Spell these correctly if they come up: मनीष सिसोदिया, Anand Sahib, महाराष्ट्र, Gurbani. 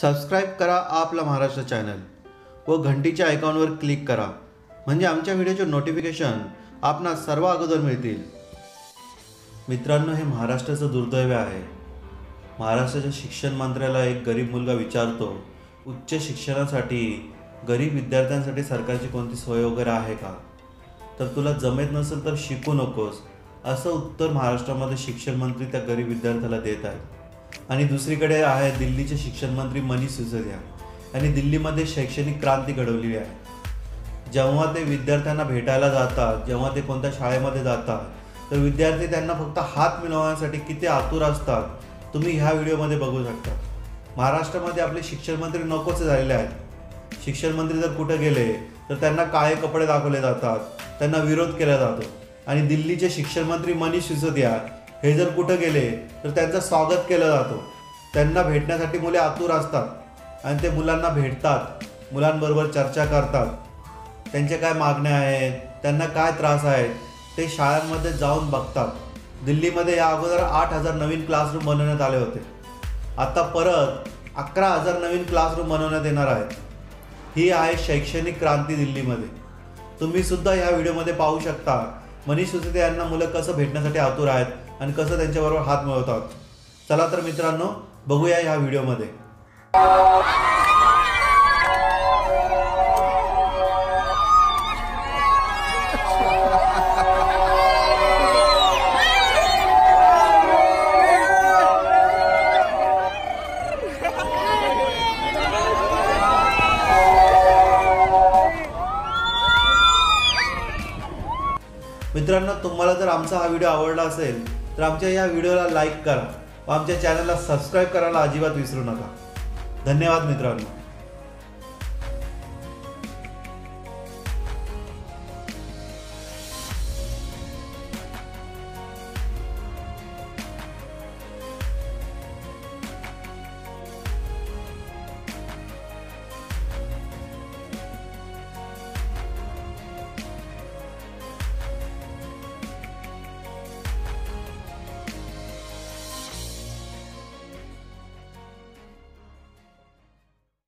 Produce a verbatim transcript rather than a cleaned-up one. Subscribe करा आप'ला महाराष्ट्र channel व घंटीच्या आयकॉनवर क्लिक करा म्हणजे आमच्या व्हिडिओचे नोटिफिकेशन आपणा सर्व अगोदर मिळतील। मित्रांनो, हे महाराष्ट्राचं दुर्दैव आहे। महाराष्ट्राच्या शिक्षण मंत्र्याला एक गरीब मुलगा विचारतो, उच्च शिक्षणासाठी गरीब विद्यार्थ्यांसाठी सरकारची कोणती सोय वगैरे आहे का, तर तुला जमेत नसेल तर शिकू नकोस असं उत्तर महाराष्ट्रामध्ये शिक्षण मंत्री त्या गरीब विद्यार्थ्याला देत आहेत। आणि दुसरीकडे आहे दिल्लीचे शिक्षण मंत्री मनीष सिसोदिया यांनी दिल्लीमध्ये शैक्षणिक क्रांती घडवली आहे। जेव्हा ते विद्यार्थ्यांना भेटायला जातात, जेव्हा ते कोणत्या शाळेमध्ये जातात, तर विद्यार्थी त्यांना फक्त हात मिळवण्यासाठी किती आतुर असतात तुम्ही ह्या व्हिडिओमध्ये बघू शकता। महाराष्ट्रामध्ये आपले शिक्षण मंत्री नकोच झालेले आहेत। शिक्षण मंत्री जर कुठे गेले तर त्यांना काळे कपडे दाखवले जातात, त्यांना विरोध केला जातो। आणि दिल्लीचे शिक्षण मंत्री मनीष सिसोदिया हे जर कुठे गेले तर त्यांचं स्वागत केलं जातो। त्यांना भेटण्यासाठी मुले आतुर असतात आणि ते मुलांना भेटतात, मुलांबरोबर चर्चा करतात, त्यांचे काय मागण्या आहेत, त्यांना काय त्रास आहेत ते शाळांमध्ये जाऊन बघतात। दिल्लीमध्ये या अगोदर आठ हजार नवीन क्लासरूम बनवण्यात आले होते, आता परत अकरा हजार नवीन क्लासरूम बनवण्यात येणार आहेत। ही आहे शैक्षणिक क्रांती दिल्लीमध्ये। तुम्ही सुद्धा ह्या व्हिडिओमध्ये पाहू शकता मनीष सिसोदिया यांना मुलं कसं भेटण्यासाठी आतुर आहेत आणि कसं त्यांच्याबरोबर हात मिळवतात। चला तर मित्रांनो, बघूया ह्या व्हिडिओमध्ये। मित्रांनो, तुम्हाला जर आमचा हा व्हिडिओ आवडला असेल तर आमच्या या व्हिडिओला लाईक करा व आमच्या चॅनलला सबस्क्राईब करायला अजिबात विसरू नका। धन्यवाद मित्रांनो।